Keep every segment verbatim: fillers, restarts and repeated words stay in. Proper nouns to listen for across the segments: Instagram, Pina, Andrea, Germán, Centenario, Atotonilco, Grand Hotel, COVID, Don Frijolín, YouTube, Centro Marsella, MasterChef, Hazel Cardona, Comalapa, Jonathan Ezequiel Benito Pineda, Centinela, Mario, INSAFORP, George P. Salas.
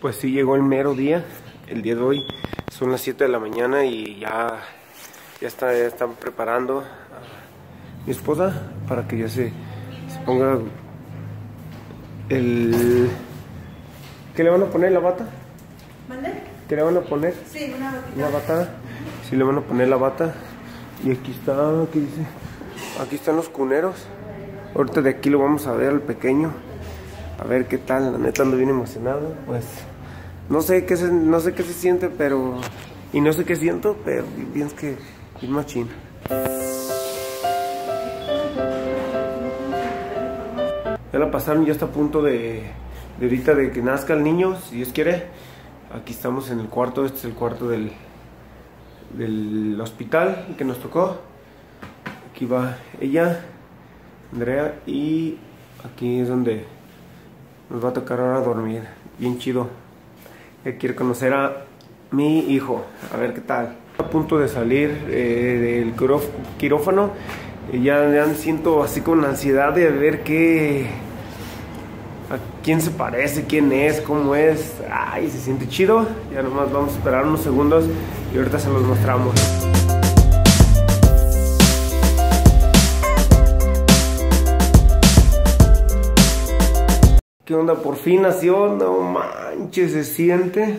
pues sí llegó el mero día. El día de hoy son las siete de la mañana y ya, ya, está, ya están preparando a mi esposa para que ya se, se ponga el... ¿Qué le van a poner? ¿La bata? ¿Mandé? ¿Qué le van a poner? Sí, una batita. Una bata. Sí, le van a poner la bata. Y aquí está, ¿qué dice? Aquí están los cuneros. Ahorita de aquí lo vamos a ver al pequeño. A ver qué tal, la neta ando bien emocionado. Pues... No sé qué se, no sé qué se siente, pero... Y no sé qué siento, pero pienso que es machín. Ya la pasaron, ya está a punto de, de ahorita de que nazca el niño, si Dios quiere. Aquí estamos en el cuarto, este es el cuarto del, del hospital que nos tocó. Aquí va ella, Andrea, y aquí es donde nos va a tocar ahora dormir. Bien chido. Ya quiero conocer a mi hijo, a ver qué tal. A punto de salir eh, del quirófano, ya, ya siento así con ansiedad de ver qué, a quién se parece, quién es, cómo es. Ay, se siente chido. Ya nomás vamos a esperar unos segundos y ahorita se los mostramos. ¿Qué onda? Por fin nació, no manches, se siente.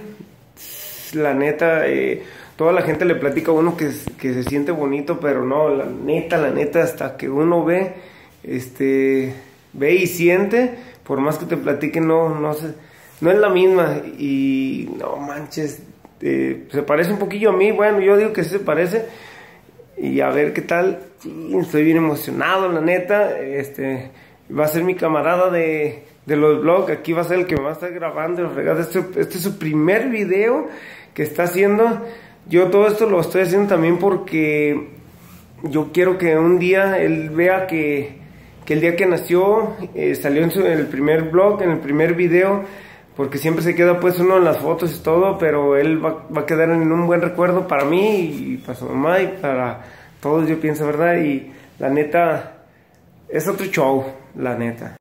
La neta, eh, toda la gente le platica a uno que, que se siente bonito, pero no, la neta, la neta, hasta que uno ve, este, ve y siente, por más que te platiquen, no, no, se, no es la misma. Y no manches, eh, se parece un poquillo a mí, bueno, yo digo que sí se parece. Y a ver qué tal, sí, estoy bien emocionado, la neta, este, va a ser mi camarada de... de los vlogs, aquí va a ser el que me va a estar grabando el regalo. Este, este es su primer video que está haciendo. Yo todo esto lo estoy haciendo también porque yo quiero que un día él vea que, que el día que nació eh, salió en, su, en el primer vlog, en el primer video, porque siempre se queda pues uno en las fotos y todo, pero él va, va a quedar en un buen recuerdo para mí y para su mamá y para todos, yo pienso, ¿verdad? Y la neta es otro show, la neta.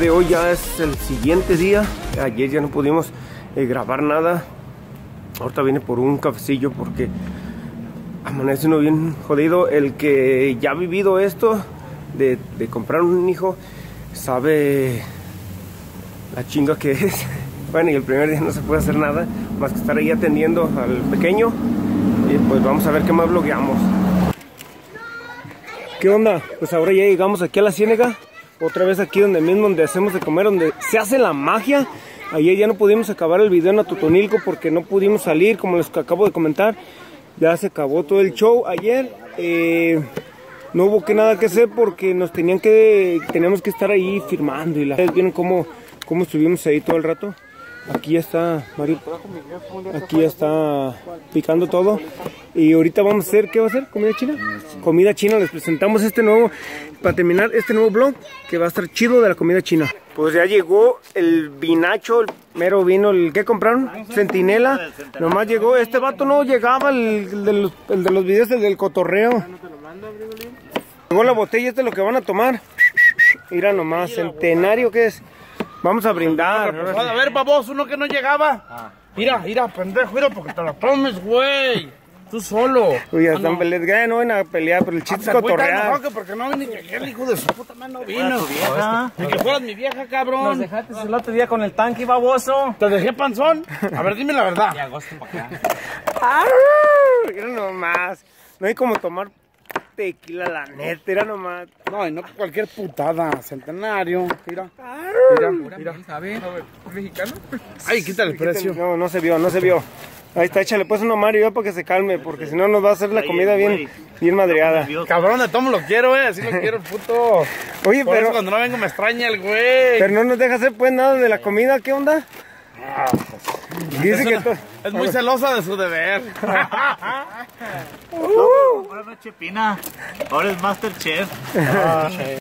De hoy ya es el siguiente día. Ayer ya no pudimos eh, grabar nada. Ahorita viene por un cafecillo porque amanece uno bien jodido. El que ya ha vivido esto de, de comprar un hijo sabe la chinga que es. Bueno, y el primer día no se puede hacer nada más que estar ahí atendiendo al pequeño. Y pues vamos a ver qué más blogueamos. ¿Qué onda? Pues ahora ya llegamos aquí a la ciénaga. Otra vez aquí donde mismo, donde hacemos de comer, donde se hace la magia. Ayer ya no pudimos acabar el video en Atotonilco porque no pudimos salir, como les acabo de comentar. Ya se acabó todo el show ayer. Eh, no hubo que nada que hacer porque nos tenían que, teníamos que estar ahí firmando. Y la gente vieron cómo, cómo estuvimos ahí todo el rato. Aquí ya está Mario, aquí ya está picando todo. Y ahorita vamos a hacer, ¿qué va a hacer? ¿Comida china? Comida china, les presentamos este nuevo, para terminar este nuevo vlog que va a estar chido de la comida china. Pues ya llegó el vinacho, el mero vino, el que compraron, Centinela. Nomás llegó, este vato no llegaba, el de los, el de los videos, el del cotorreo. Llegó la botella, este es lo que van a tomar. Mira nomás, Centenario, ¿qué es? Vamos a brindar. A ver, babos, uno que no llegaba. Ah. Mira, mira, pendejo, mira, porque te la tomes, güey. Tú solo. Uy, ya están peleando, no van a pelear, pero el chiste es cotorrear. Porque no vine, que el hijo de su puta madre no vino. Ni que fueras mi vieja, cabrón. Nos dejaste el otro día con el tanque, baboso. Te dejé panzón. A ver, dime la verdad. Ya, agosto para acá. Mira nomás. No hay como tomar tequila, la neta, era nomás. No, y no cualquier putada, Centenario. Mira, mira, mira. ¿Sabe? ¿Mexicano? Ay, quítale el precio. No, no se vio, no se vio. Ahí está, échale pues uno a Mario ya para que se calme, porque si no nos va a hacer la comida bien, bien madreada. Cabrón, de tomo lo quiero, eh, así lo quiero el puto. Oye, por pero... eso cuando no vengo me extraña el güey. Pero no nos deja hacer pues nada de la comida, ¿qué onda? Ah, pues, dice es, que una, es muy celosa de su deber. uh, Buenas noches, Pina. Ahora es MasterChef. Ah, sí.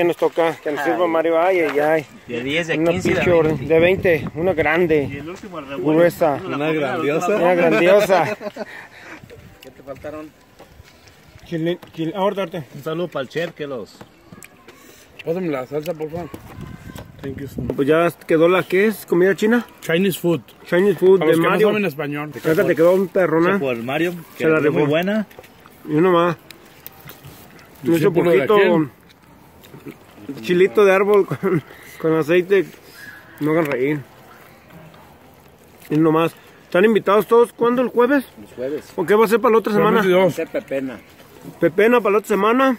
Nos toca, que nos sirva Mario, ay, ay, ay. De diez, de una quince, pitcher, de, veinte. De veinte, una grande, y el último, el gruesa, una, una grandiosa, una grandiosa. ¿Qué te faltaron? Chile, chile, ahorita, ahorita. Un saludo para el chef, que los... Pásame la salsa, por favor. Thank you so much. Pues ya quedó la que es comida china. Chinese food. Chinese food para de los que Mario. No saben español. Te, te quedó un perrona. Por Mario, que se la dejó muy buena. Y uno más. Y mucho poquito. Chilito de árbol con, con aceite, no hagan reír. Y nomás, ¿están invitados todos? ¿Cuándo? ¿El jueves? El jueves. ¿O qué va a ser para la otra semana? Va a ser pepena. Pepena para la otra semana.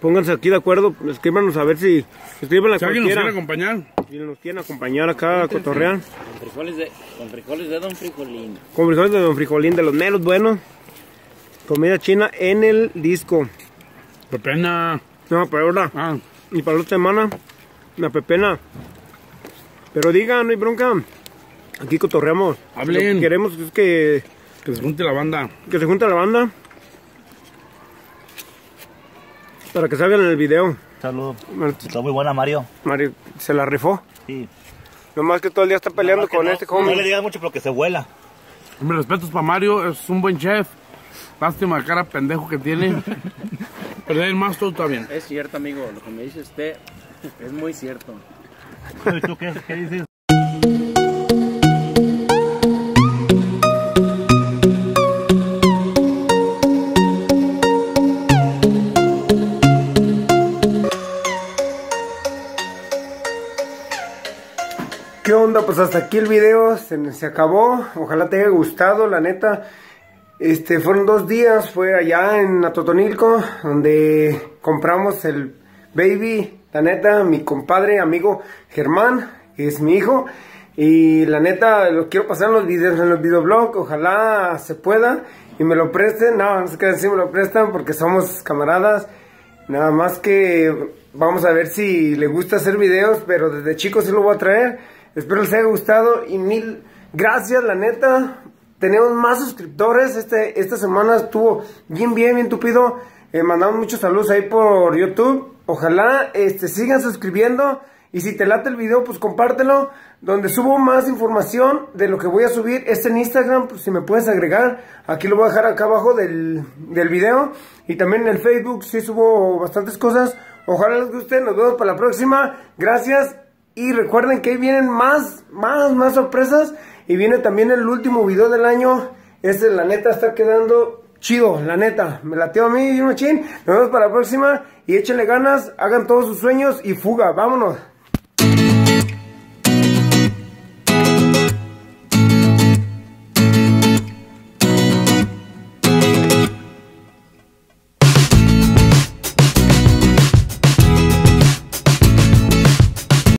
Pónganse aquí de acuerdo, escríbanos a ver si... Escríbanla si alguien nos quiere acompañar. Si nos quieren acompañar acá a cotorrear. Con frijoles, de, con frijoles de Don Frijolín. Con frijoles de Don Frijolín, de los meros buenos. Comida china en el disco. Pepena. No, para ahora, ah. Y para la otra semana, la pepena. Pero digan, no hay bronca. Aquí cotorreamos. Hablen. Lo que queremos es que... Que se junte la banda. Que se junte la banda. Para que salgan en el video. Saludos. Está muy buena, Mario. Mario, ¿se la rifó? Sí. Nomás que todo el día está peleando con no, este hombre. No le digas mucho porque se vuela. Mis respetos para Mario, es un buen chef. Lástima la cara pendejo que tiene. Pero el más todo está bien. Es cierto, amigo, lo que me dice usted es muy cierto. ¿Y tú qué, qué dices? ¿Qué onda? Pues hasta aquí el video, se, se acabó. Ojalá te haya gustado, la neta. Este, fueron dos días, fue allá en Atotonilco, donde compramos el baby, la neta, mi compadre, amigo Germán, que es mi hijo, y la neta, lo quiero pasar en los videos, en los videoblogs, ojalá se pueda, y me lo presten, no, no se queden si me lo prestan, porque somos camaradas, nada más que vamos a ver si le gusta hacer videos, pero desde chico sí lo voy a traer, espero les haya gustado, y mil gracias, la neta. Tenemos más suscriptores, este, esta semana estuvo bien, bien, bien tupido. Eh, mandamos muchos saludos ahí por YouTube. Ojalá este, sigan suscribiendo. Y si te late el video, pues compártelo. Donde subo más información de lo que voy a subir es en Instagram. Pues si me puedes agregar, aquí lo voy a dejar acá abajo del, del video. Y también en el Facebook, sí subo bastantes cosas. Ojalá les guste, nos vemos para la próxima. Gracias. Y recuerden que ahí vienen más, más, más sorpresas. Y viene también el último video del año. Este, la neta, está quedando chido. La neta, me lateó a mí y un machín. Nos vemos para la próxima. Y échenle ganas, hagan todos sus sueños y fuga. Vámonos.